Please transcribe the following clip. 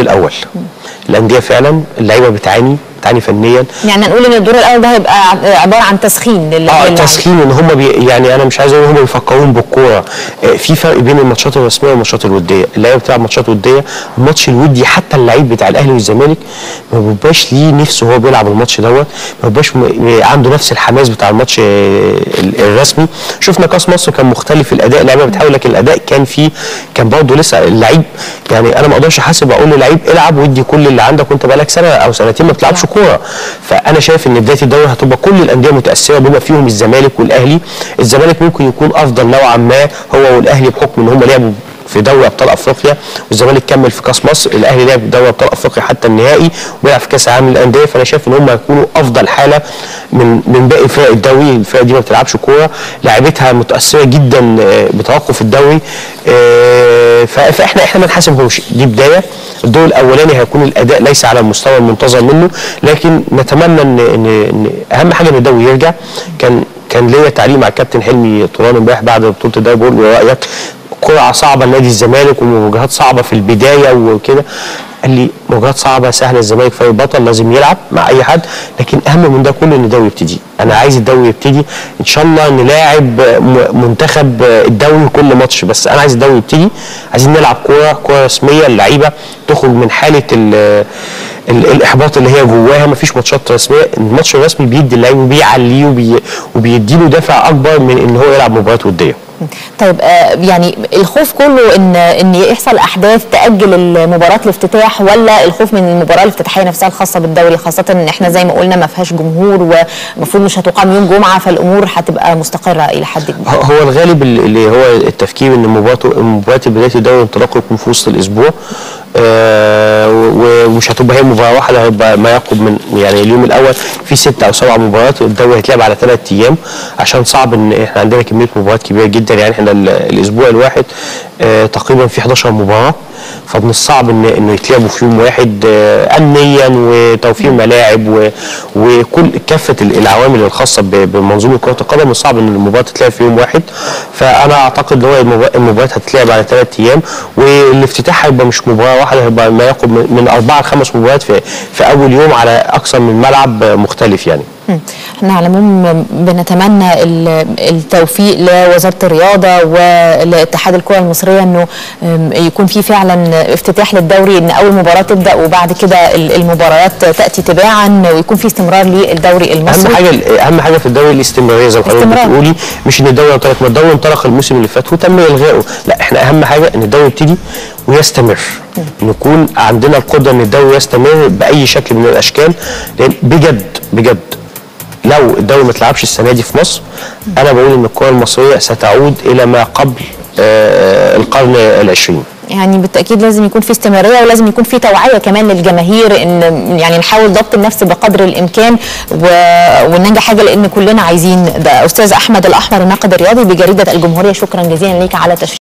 الاول. الانديه فعلا اللعيبه بتعاني فنيا. يعني هنقول ان الدور الاول ده هيبقى عباره عن تسخين تسخين، ان هم يعني انا مش عايز اقول ان هم بيفكرون بالكوره. في فرق بين الماتشات الرسميه والماتشات الوديه، اللعيبه بتلعب ماتشات وديه، الماتش الودي حتى اللعيب بتاع الاهلي والزمالك ما بيبقاش ليه نفسه وهو بيلعب الماتش دوت، ما بيبقاش عنده نفس الحماس بتاع الماتش الرسمي. شفنا كاس مصر كان مختلف الاداء، اللعيبه بتحاول لكن الاداء كان برضه لسه اللعيب، يعني انا ما اقدرش احاسب اقول للعيب العب وادي كل اللي عندك وانت بقالك سنه او سنتين ما بتلعبش كوره. فانا شايف ان بدايه الدوري هتبقى كل الانديه متاثره بما فيهم الزمالك والاهلي. الزمالك ممكن يكون افضل نوعا ما هو والاهلي بحكم ان هم لعبوا في دوري ابطال افريقيا، والزمالك كمل في كاس مصر، الاهلي لعب في دوري ابطال افريقيا حتى النهائي وبيلعب في كاس العالم للانديه. فانا شايف ان هم هيكونوا افضل حاله من باقي فرق الدوري. الفرق دي ما بتلعبش كوره، لاعيبتها متاثره جدا بتوقف الدوري، فاحنا ما نحاسبهمش. دي بدايه. الدور الاولاني هيكون الاداء ليس على المستوى المنتظر منه، لكن نتمنى ان اهم حاجه ان الدوري يرجع. كان ليا تعليق مع الكابتن حلمي طولان امبارح بعد بطوله الدوري، بقول له رايك قرعه صعبه لنادي الزمالك ومواجهات صعبه في البدايه وكده، قال لي مواجهات صعبه سهله، الزمالك فريق بطل لازم يلعب مع اي حد، لكن اهم من ده كله ان الدوري يبتدي. انا عايز الدوري يبتدي، ان شاء الله نلاعب منتخب الدوري كل ماتش، بس انا عايز الدوري يبتدي. عايزين نلعب كوره رسميه، اللعيبه تخرج من حاله الاحباط اللي هي جواها. مفيش ماتشات رسميه، الماتش الرسمي بيدي اللعيب وبيعليه وبيديله دافع اكبر من ان هو يلعب مباريات وديه. طيب يعني الخوف كله ان يحصل احداث تاجل مباراه الافتتاح، ولا الخوف من المباراه الافتتاحيه نفسها الخاصه بالدوري، خاصه ان احنا زي ما قلنا ما فيهاش جمهور ومفروض مش هتقام يوم جمعه، فالامور هتبقى مستقره الى حد كبير. هو الغالب اللي هو التفكير ان مباراه بدايه الدوري وانطلاقه يكون في وسط الاسبوع، ومش هتبقى هي مباراه واحده، هيبقى ما يعقب من يعني اليوم الاول في 6 أو 7 مباريات. الدوري هيتلعب على 3 أيام، عشان صعب ان احنا عندنا كميه مباريات كبيره جدا. يعني احنا الاسبوع الواحد تقريبا في 11 مباراه، فمن الصعب انه يتلعبوا في يوم واحد امنيا وتوفير ملاعب وكل كافه العوامل الخاصه بمنظومه كره القدم. من الصعب ان المباراه تتلعب في يوم واحد، فانا اعتقد ان المباريات هتتلعب على 3 أيام، والافتتاح هيبقى مش مباراه واحده، هيبقى ما يقرب من 4 ل5 مباريات في اول يوم على اكثر من ملعب مختلف. يعني احنا على العموم بنتمنى التوفيق لوزاره الرياضه ولاتحاد الكره المصريه، انه يكون في فعلا افتتاح للدوري، ان اول مباراه تبدا وبعد كده المباريات تاتي تباعا، ويكون في استمرار للدوري المصري. اهم حاجه في الدوري الاستمراريه، زي ما بتقولي، مش ان الدوري انطلق. ما الدوري انطلق الموسم اللي فات وتم الغائه، لا، احنا اهم حاجه ان الدوري يبتدي ويستمر، نكون عندنا القدره ان الدوري يستمر باي شكل من الاشكال. لان بجد لو الدوري ما اتلعبش السنه دي في مصر، انا بقول ان الكره المصريه ستعود الى ما قبل القرن العشرين. يعني بالتاكيد لازم يكون في استمراريه، ولازم يكون في توعيه كمان للجماهير، ان يعني نحاول ضبط النفس بقدر الامكان وننجح حاجه، لان كلنا عايزين ده. استاذ احمد الاحمر الناقد الرياضي بجريده الجمهوريه، شكرا جزيلا ليك على تشريفك.